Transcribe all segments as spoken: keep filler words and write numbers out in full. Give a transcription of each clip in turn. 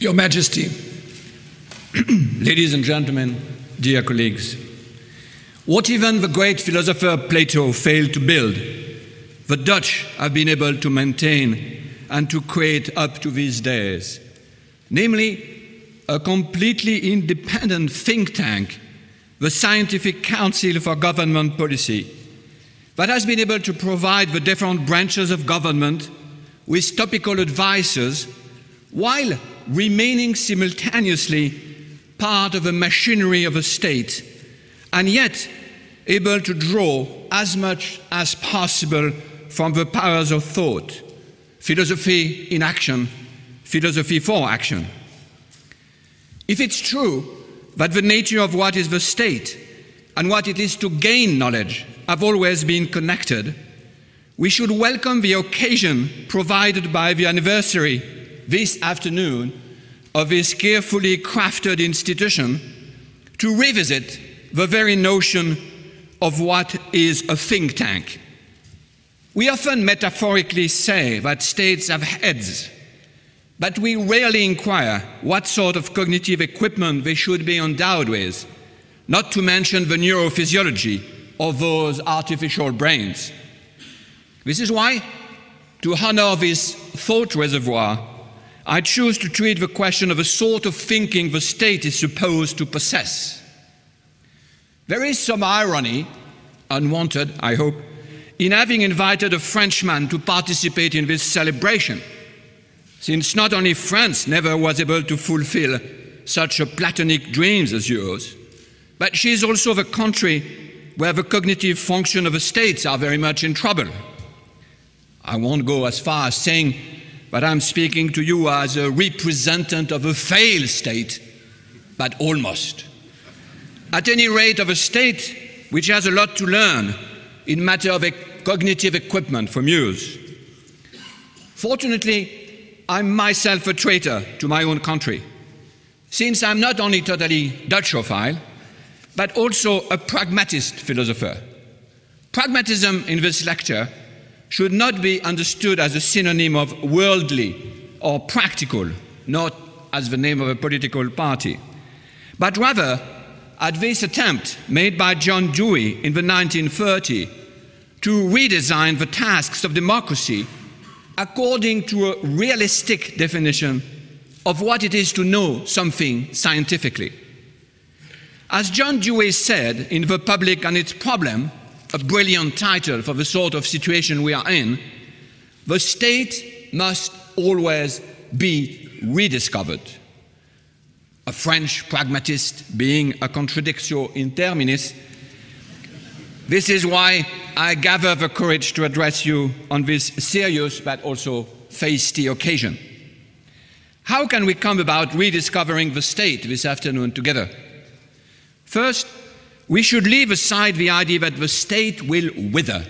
Your Majesty, ladies and gentlemen, dear colleagues, what even the great philosopher Plato failed to build, the Dutch have been able to maintain and to create up to these days, namely a completely independent think tank, the Scientific Council for Government Policy, that has been able to provide the different branches of government with topical advices while remaining simultaneously part of the machinery of a state, and yet able to draw as much as possible from the powers of thought, philosophy in action, philosophy for action. If it's true that the nature of what is the state and what it is to gain knowledge have always been connected, we should welcome the occasion provided by the anniversary this afternoon of this carefully crafted institution to revisit the very notion of what is a think tank. We often metaphorically say that states have heads, but we rarely inquire what sort of cognitive equipment they should be endowed with, not to mention the neurophysiology of those artificial brains. This is why, to honor this thought reservoir, I choose to treat the question of a sort of thinking the state is supposed to possess. There is some irony, unwanted, I hope, in having invited a Frenchman to participate in this celebration, since not only France never was able to fulfill such a platonic dream as yours, but she is also the country where the cognitive function of the states are very much in trouble. I won't go as far as saying but I'm speaking to you as a representative of a failed state, but almost. At any rate, of a state which has a lot to learn in matter of cognitive equipment from yours. Fortunately, I'm myself a traitor to my own country, since I'm not only totally Dutchophile, but also a pragmatist philosopher. Pragmatism in this lecture should not be understood as a synonym of worldly or practical, not as the name of a political party, but rather at this attempt made by John Dewey in the nineteen thirties to redesign the tasks of democracy according to a realistic definition of what it is to know something scientifically. As John Dewey said in The Public and Its Problems, a brilliant title for the sort of situation we are in, the state must always be rediscovered. A French pragmatist being a contradictio in terminis, this is why I gather the courage to address you on this serious but also feisty occasion. How can we come about rediscovering the state this afternoon together? First, we should leave aside the idea that the state will wither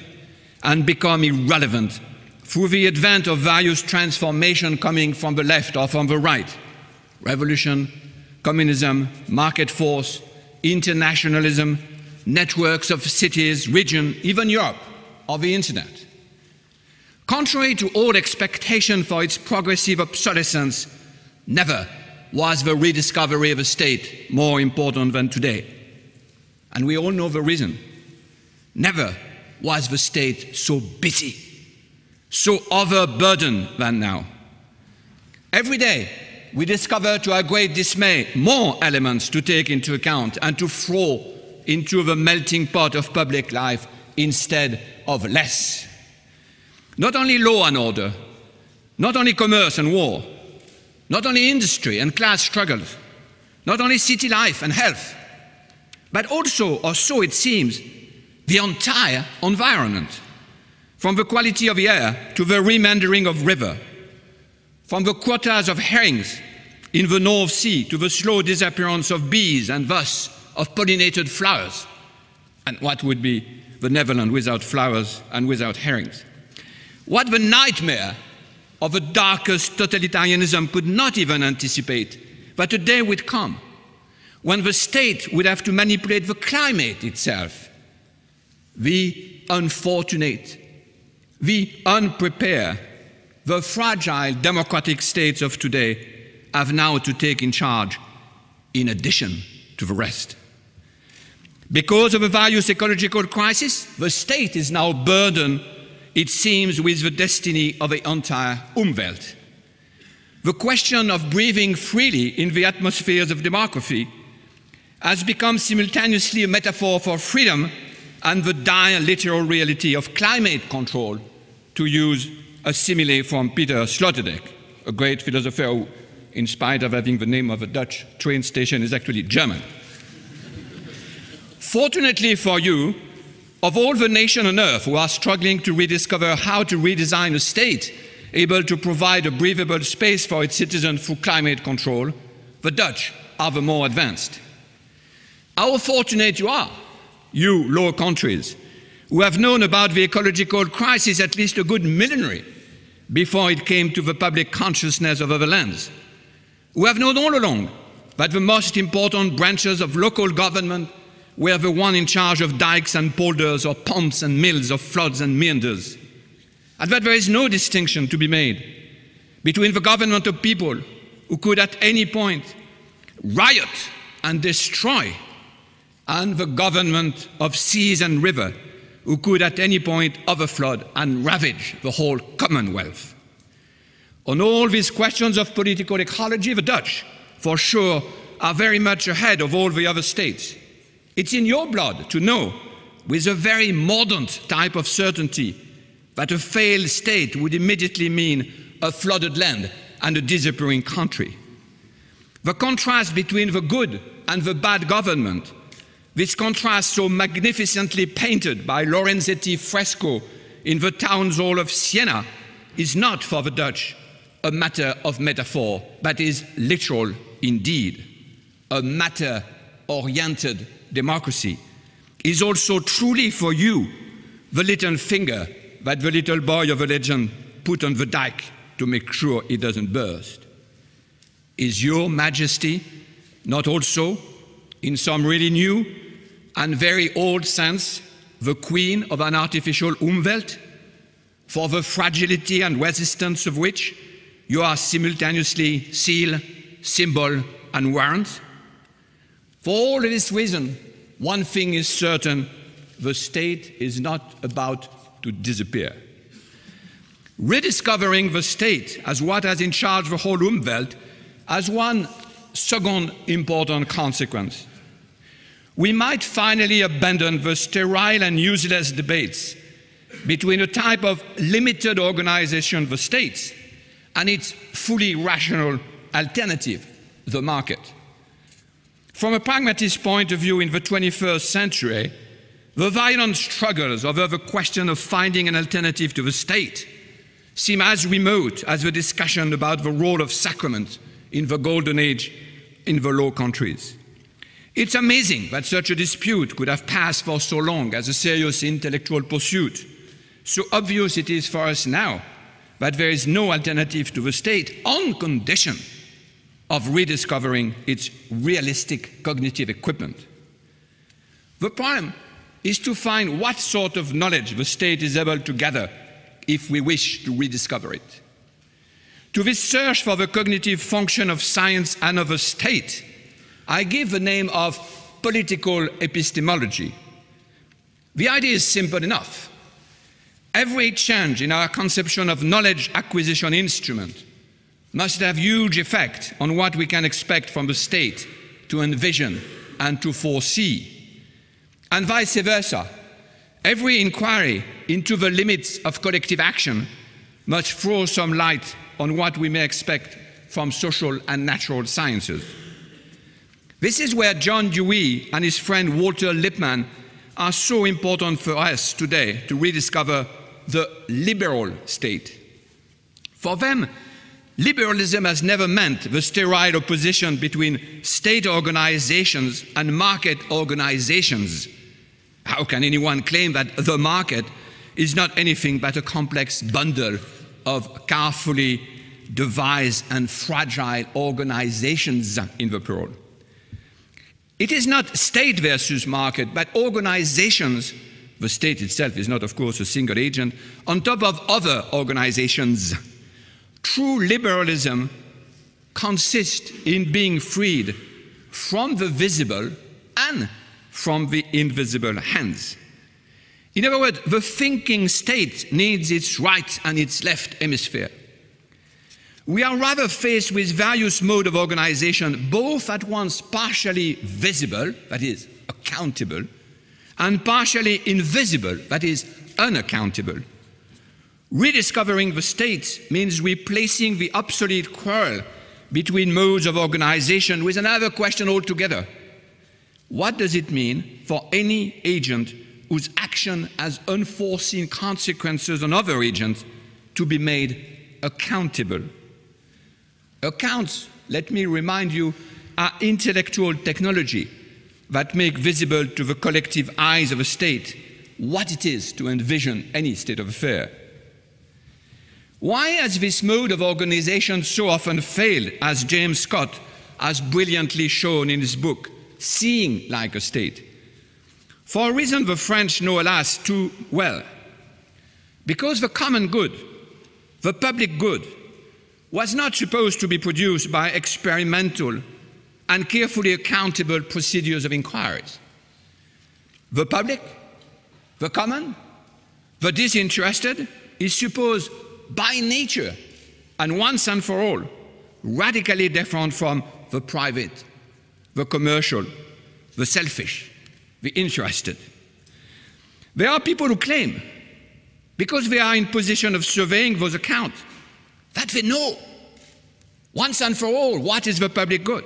and become irrelevant through the advent of various transformations coming from the left or from the right. Revolution, communism, market force, internationalism, networks of cities, regions, even Europe, or the internet. Contrary to all expectation for its progressive obsolescence, never was the rediscovery of a state more important than today. And we all know the reason. Never was the state so busy, so overburdened than now. Every day, we discover to our great dismay more elements to take into account and to throw into the melting pot of public life instead of less. Not only law and order, not only commerce and war, not only industry and class struggles, not only city life and health, but also, or so it seems, the entire environment, from the quality of the air to the remandering of river, from the quotas of herrings in the North Sea to the slow disappearance of bees and thus of pollinated flowers. And what would be the Netherlands without flowers and without herrings? What the nightmare of the darkest totalitarianism could not even anticipate, but a day would come when the state would have to manipulate the climate itself. The unfortunate, the unprepared, the fragile democratic states of today have now to take in charge in addition to the rest. Because of the various ecological crises, the state is now burdened, it seems, with the destiny of the entire Umwelt. The question of breathing freely in the atmospheres of democracy has become simultaneously a metaphor for freedom and the dire literal reality of climate control, to use a simile from Peter Sloterdijk, a great philosopher who, in spite of having the name of a Dutch train station, is actually German. Fortunately for you, of all the nations on earth who are struggling to rediscover how to redesign a state able to provide a breathable space for its citizens through climate control, the Dutch are the more advanced. How fortunate you are, you low countries, who have known about the ecological crisis at least a good millenary before it came to the public consciousness of other lands, who have known all along that the most important branches of local government were the one in charge of dikes and polders, or pumps and mills, or floods and meanders, and that there is no distinction to be made between the government of people who could at any point riot and destroy and the government of seas and river who could at any point overflood and ravage the whole Commonwealth. On all these questions of political ecology, the Dutch, for sure, are very much ahead of all the other states. It's in your blood to know, with a very mordant type of certainty, that a failed state would immediately mean a flooded land and a disappearing country. The contrast between the good and the bad government, this contrast so magnificently painted by Lorenzetti fresco in the town hall of Siena, is not for the Dutch a matter of metaphor, but is literal indeed. A matter-oriented democracy is also truly for you the little finger that the little boy of a legend put on the dike to make sure it doesn't burst. Is your majesty not also, in some really new and very old sense, the queen of an artificial Umwelt, for the fragility and resistance of which you are simultaneously seal, symbol, and warrant? For all this reason, one thing is certain: the state is not about to disappear. Rediscovering the state as what has in charge of the whole Umwelt has one second important consequence. We might finally abandon the sterile and useless debates between a type of limited organization, the states, and its fully rational alternative, the market. From a pragmatist point of view, in the twenty-first century, the violent struggles over the question of finding an alternative to the state seem as remote as the discussion about the role of sacrament in the Golden Age in the Low Countries. It's amazing that such a dispute could have passed for so long as a serious intellectual pursuit. So obvious it is for us now that there is no alternative to the state on condition of rediscovering its realistic cognitive equipment. The problem is to find what sort of knowledge the state is able to gather if we wish to rediscover it. To this search for the cognitive function of science and of a state, I give the name of political epistemology. The idea is simple enough. Every change in our conception of knowledge acquisition instrument must have huge effect on what we can expect from the state to envision and to foresee. And vice versa, every inquiry into the limits of collective action must throw some light on what we may expect from social and natural sciences. This is where John Dewey and his friend Walter Lippmann are so important for us today to rediscover the liberal state. For them, liberalism has never meant the sterile opposition between state organizations and market organizations. How can anyone claim that the market is not anything but a complex bundle of carefully devised and fragile organizations in the plural? It is not state versus market, but organizations. The state itself is not, of course, a single agent, on top of other organizations. True liberalism consist in being freed from the visible and from the invisible hands. In other words, the thinking state needs its right and its left hemisphere. We are rather faced with various modes of organization, both at once partially visible, that is, accountable, and partially invisible, that is, unaccountable. Rediscovering the state means replacing the obsolete quarrel between modes of organization with another question altogether. What does it mean for any agent whose action has unforeseen consequences on other agents to be made accountable? Accounts, let me remind you, are intellectual technology that make visible to the collective eyes of a state what it is to envision any state of affair. Why has this mode of organization so often failed, as James Scott has brilliantly shown in his book, Seeing Like a State? For a reason the French know, alas, too well. Because the common good, the public good, was not supposed to be produced by experimental and carefully accountable procedures of inquiries. The public, the common, the disinterested is supposed by nature, and once and for all, radically different from the private, the commercial, the selfish, the interested. There are people who claim, because they are in position of surveying those accounts, that they know, once and for all, what is the public good,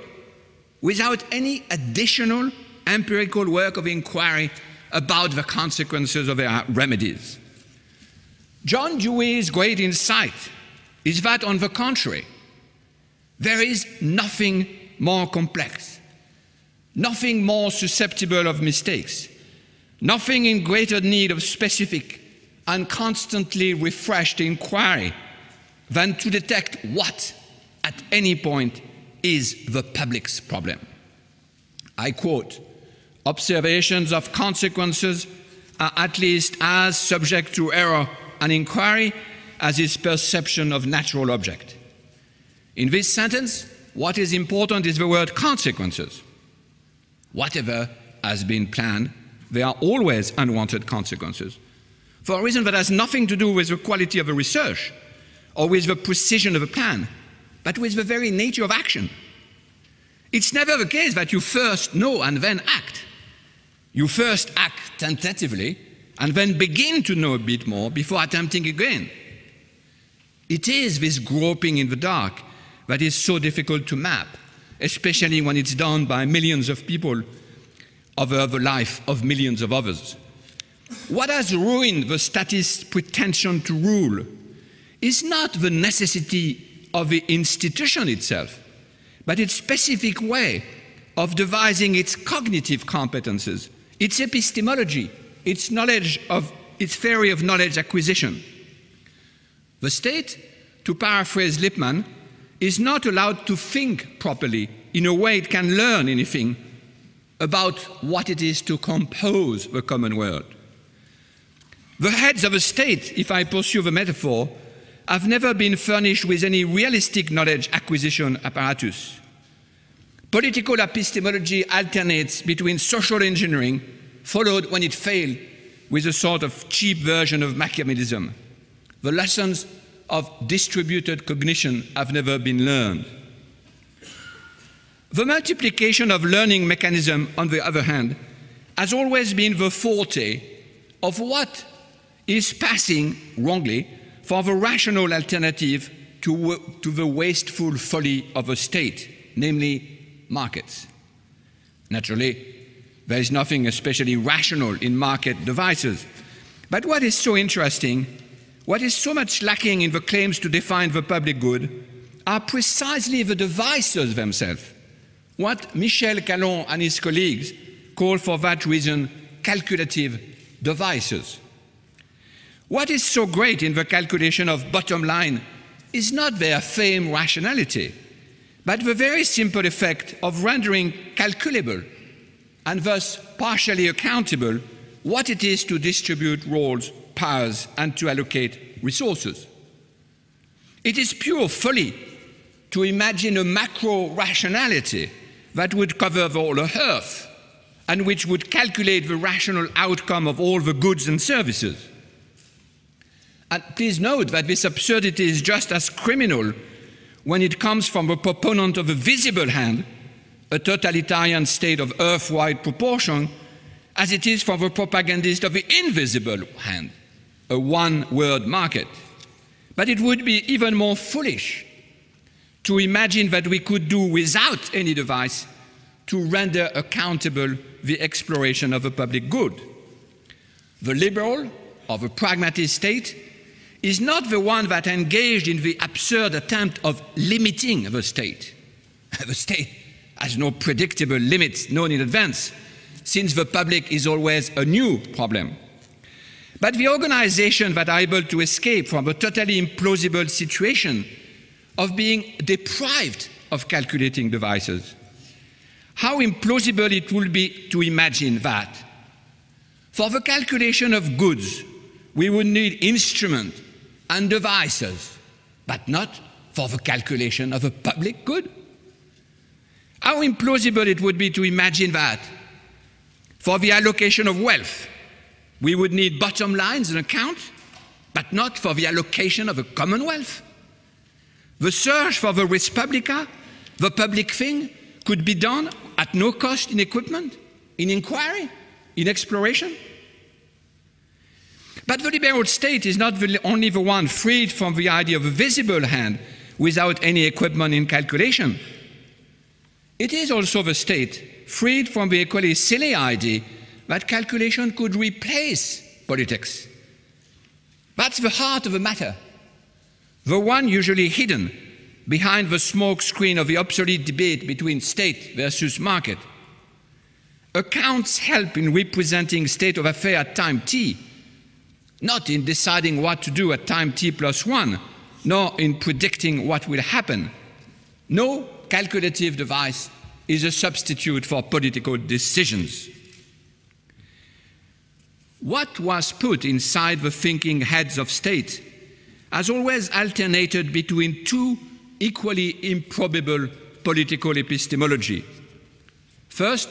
without any additional empirical work of inquiry about the consequences of their remedies. John Dewey's great insight is that, on the contrary, there is nothing more complex, nothing more susceptible of mistakes, nothing in greater need of specific and constantly refreshed inquiry than to detect what, at any point, is the public's problem. I quote, "Observations of consequences are at least as subject to error and inquiry as is perception of natural object." In this sentence, what is important is the word consequences. Whatever has been planned, there are always unwanted consequences, for a reason that has nothing to do with the quality of the research, or with the precision of a plan, but with the very nature of action. It's never the case that you first know and then act. You first act tentatively and then begin to know a bit more before attempting again. It is this groping in the dark that is so difficult to map, especially when it's done by millions of people over the life of millions of others. What has ruined the statist's pretension to rule is not the necessity of the institution itself, but its specific way of devising its cognitive competences, its epistemology, its knowledge of, its theory of knowledge acquisition. The state, to paraphrase Lippmann, is not allowed to think properly in a way it can learn anything about what it is to compose the common world. The heads of a state, if I pursue the metaphor, have never been furnished with any realistic knowledge acquisition apparatus. Political epistemology alternates between social engineering, followed when it failed with a sort of cheap version of Machiavellism. The lessons of distributed cognition have never been learned. The multiplication of learning mechanism, on the other hand, has always been the forte of what is passing wrongly for the rational alternative to, to the wasteful folly of a state, namely markets. Naturally, there is nothing especially rational in market devices. But what is so interesting, what is so much lacking in the claims to define the public good, are precisely the devices themselves. What Michel Callon and his colleagues call, for that reason, calculative devices. What is so great in the calculation of bottom line is not their fame rationality, but the very simple effect of rendering calculable and thus partially accountable what it is to distribute roles, powers, and to allocate resources. It is pure folly to imagine a macro rationality that would cover the whole earth and which would calculate the rational outcome of all the goods and services. And please note that this absurdity is just as criminal when it comes from the proponent of a visible hand, a totalitarian state of earth-wide proportion, as it is from the propagandist of the invisible hand, a one-word market. But it would be even more foolish to imagine that we could do without any device to render accountable the exploration of a public good. The liberal or the pragmatist state is not the one that engaged in the absurd attempt of limiting the state. The state has no predictable limits known in advance, since the public is always a new problem. But the organizations that are able to escape from a totally implausible situation of being deprived of calculating devices. How implausible it would be to imagine that. For the calculation of goods, we would need instruments and devices, but not for the calculation of a public good. How implausible it would be to imagine that. For the allocation of wealth, we would need bottom lines and accounts, but not for the allocation of a commonwealth. The search for the res publica, the public thing, could be done at no cost in equipment, in inquiry, in exploration. But the liberal state is not the only the one freed from the idea of a visible hand without any equipment in calculation. It is also the state freed from the equally silly idea that calculation could replace politics. That's the heart of the matter, the one usually hidden behind the smoke screen of the obsolete debate between state versus market. Accounts help in representing state of affair at time t, not in deciding what to do at time t plus one, nor in predicting what will happen. No calculative device is a substitute for political decisions. What was put inside the thinking heads of state has always alternated between two equally improbable political epistemology. First,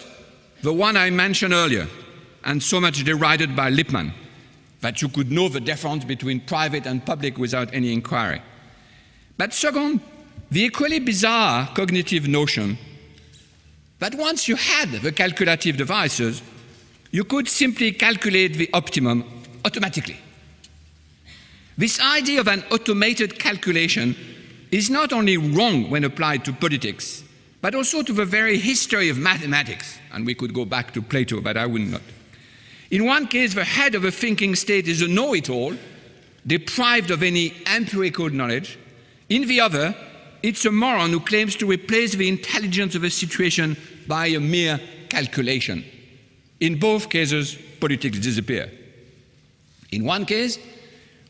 the one I mentioned earlier, and so much derided by Lippmann, that you could know the difference between private and public without any inquiry. But second, the equally bizarre cognitive notion that once you had the calculative devices, you could simply calculate the optimum automatically. This idea of an automated calculation is not only wrong when applied to politics, but also to the very history of mathematics. And we could go back to Plato, but I would not. In one case, the head of a thinking state is a know-it-all, deprived of any empirical knowledge. In the other, it's a moron who claims to replace the intelligence of a situation by a mere calculation. In both cases, politics disappear. In one case,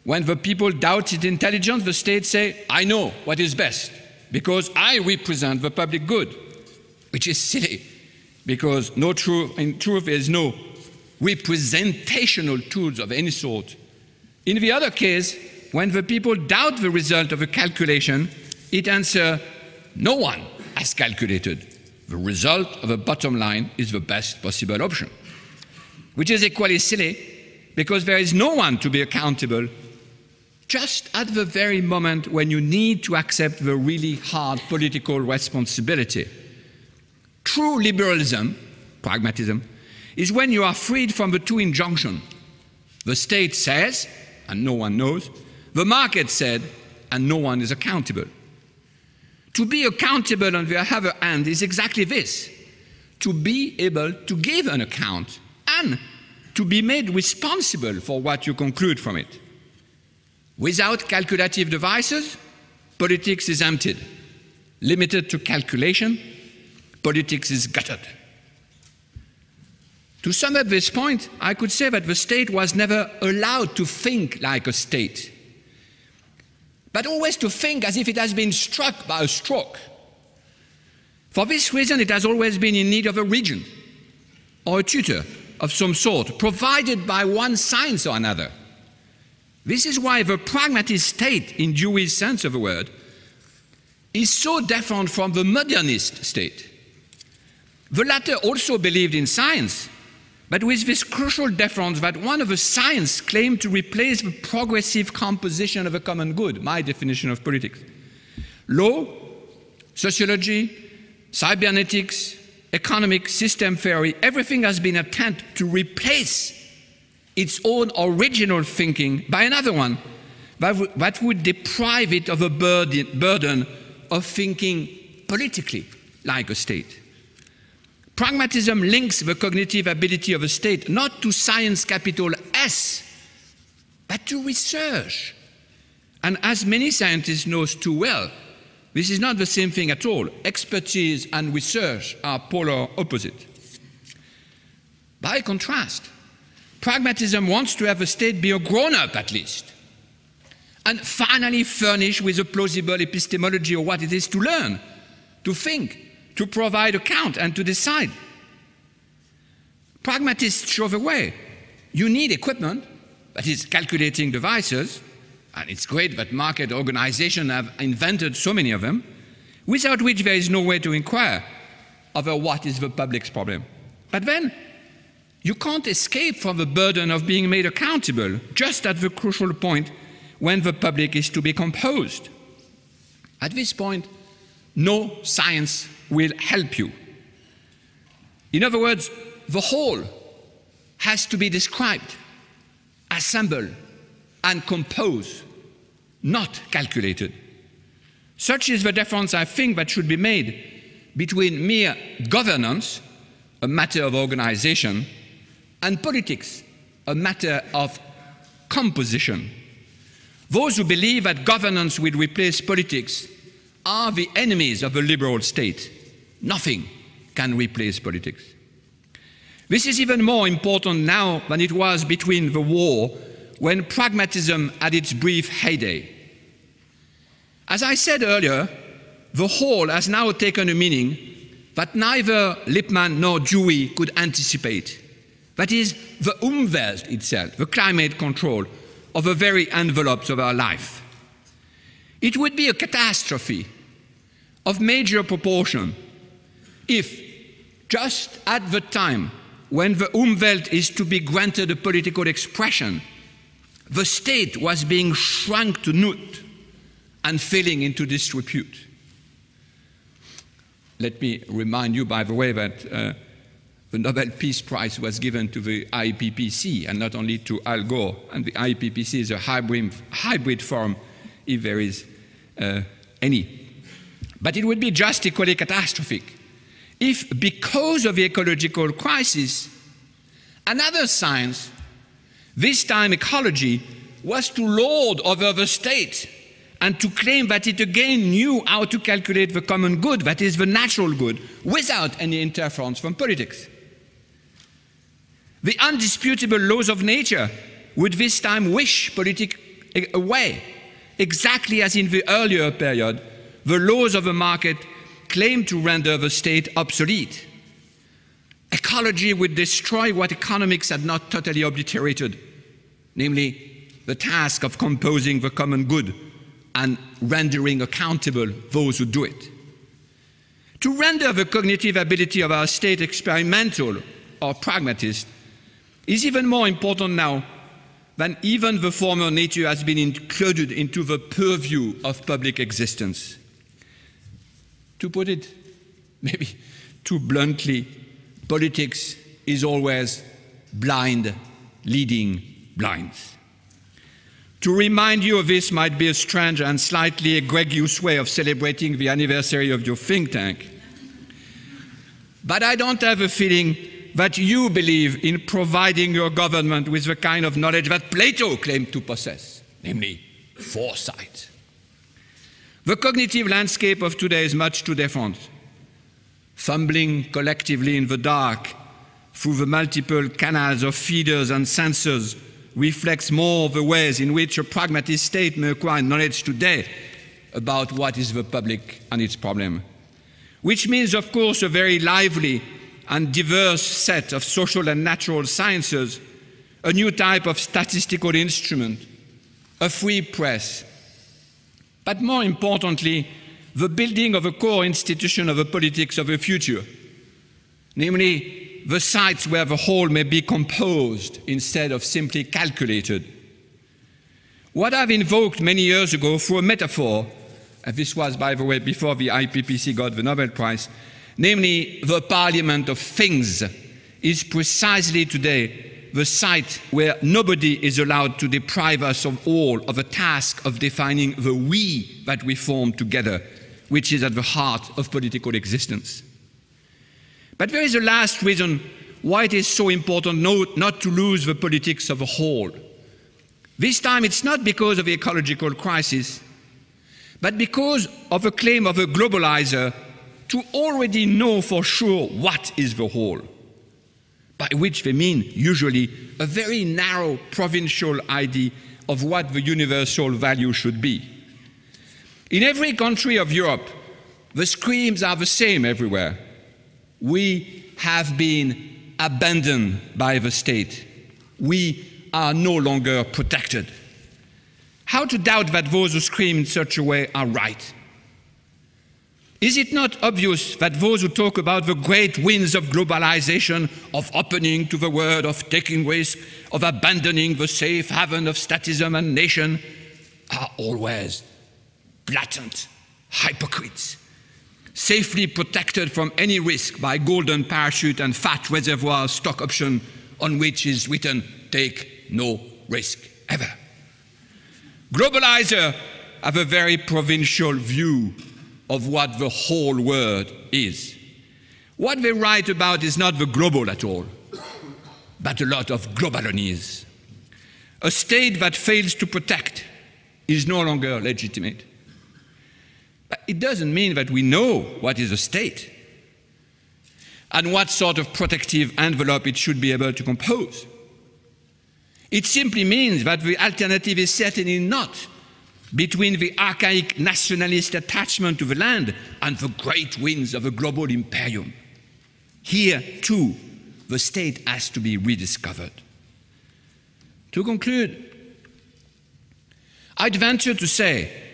when the people doubt its intelligence, the state says, I know what is best, because I represent the public good, which is silly, because no truth, in truth there is no representational tools of any sort. In the other case, when the people doubt the result of a calculation, it answers, no one has calculated. The result of a bottom line is the best possible option, which is equally silly, because there is no one to be accountable just at the very moment when you need to accept the really hard political responsibility. True liberalism, pragmatism, is when you are freed from the two injunctions. The state says, and no one knows. The market said, and no one is accountable. To be accountable on the other hand is exactly this, to be able to give an account and to be made responsible for what you conclude from it. Without calculative devices, politics is emptied. Limited to calculation, politics is gutted. To sum up this point, I could say that the state was never allowed to think like a state, but always to think as if it has been struck by a stroke. For this reason, it has always been in need of a regent or a tutor of some sort, provided by one science or another. This is why the pragmatist state, in Dewey's sense of the word, is so different from the modernist state. The latter also believed in science, but with this crucial difference that one of the science claimed to replace the progressive composition of a common good, my definition of politics. Law, sociology, cybernetics, economic system theory, everything has been an attempt to replace its own original thinking by another one that, that would deprive it of a burden, burden of thinking politically like a state. Pragmatism links the cognitive ability of a state not to science capital S, but to research. And as many scientists know too well, this is not the same thing at all. Expertise and research are polar opposites. By contrast, pragmatism wants to have a state be a grown-up at least, and finally furnish with a plausible epistemology of what it is to learn, to think, to provide account, and to decide. Pragmatists show the way. You need equipment, that is, calculating devices, and it's great that market organizations have invented so many of them, without which there is no way to inquire over what is the public's problem. But then, you can't escape from the burden of being made accountable just at the crucial point when the public is to be composed. At this point, no science will help you. In other words, the whole has to be described, assembled, and composed, not calculated. Such is the difference, I think, that should be made between mere governance, a matter of organization, and politics, a matter of composition. Those who believe that governance will replace politics are the enemies of a liberal state. Nothing can replace politics. This is even more important now than it was between the war, when pragmatism had its brief heyday. As I said earlier, the whole has now taken a meaning that neither Lippmann nor Dewey could anticipate. That is, the Umwelt itself, the climate control of the very envelopes of our life. It would be a catastrophe of major proportion if, just at the time when the Umwelt is to be granted a political expression, the state was being shrunk to naught and falling into disrepute. Let me remind you, by the way, that uh, the Nobel Peace Prize was given to the I P C C and not only to Al Gore. And the I P C C is a hybrid, hybrid form, if there is uh, any. But it would be just equally catastrophic if, because of the ecological crisis, another science, this time ecology, was to lord over the state and to claim that it again knew how to calculate the common good, that is, the natural good, without any interference from politics. The undisputable laws of nature would this time wish politics away, exactly as in the earlier period, the laws of the market claimed to render the state obsolete. Ecology would destroy what economics had not totally obliterated, namely the task of composing the common good and rendering accountable those who do it. To render the cognitive ability of our state experimental or pragmatist is even more important now than even the former nature has been included into the purview of public existence. To put it maybe too bluntly, politics is always blind leading blinds. To remind you of this might be a strange and slightly egregious way of celebrating the anniversary of your think tank, but I don't have a feeling that you believe in providing your government with the kind of knowledge that Plato claimed to possess, namely foresight. The cognitive landscape of today is much too different. Fumbling collectively in the dark through the multiple canals of feeders and sensors reflects more the ways in which a pragmatist state may acquire knowledge today about what is the public and its problem. Which means, of course, a very lively and diverse set of social and natural sciences, a new type of statistical instrument, a free press. But more importantly, the building of a core institution of the politics of the future, namely the sites where the whole may be composed instead of simply calculated. What I've invoked many years ago through a metaphor, and this was, by the way, before the I P C C got the Nobel Prize, namely the Parliament of Things, is precisely today the site where nobody is allowed to deprive us of all of the task of defining the we that we form together, which is at the heart of political existence. But there is a last reason why it is so important not to lose the politics of a whole. This time it's not because of the ecological crisis, but because of a claim of a globalizer to already know for sure what is the whole, by which they mean usually a very narrow provincial idea of what the universal value should be. In every country of Europe, the screams are the same everywhere. We have been abandoned by the state. We are no longer protected. How to doubt that those who scream in such a way are right? Is it not obvious that those who talk about the great winds of globalization, of opening to the world, of taking risk, of abandoning the safe haven of statism and nation, are always blatant hypocrites, safely protected from any risk by golden parachute and fat reservoir stock option on which is written, take no risk ever? Globalizers have a very provincial view of what the whole world is. What they write about is not the global at all, but a lot of globalonies. A state that fails to protect is no longer legitimate. But it doesn't mean that we know what is a state and what sort of protective envelope it should be able to compose. It simply means that the alternative is certainly not between the archaic nationalist attachment to the land and the great winds of a global imperium. Here, too, the state has to be rediscovered. To conclude, I'd venture to say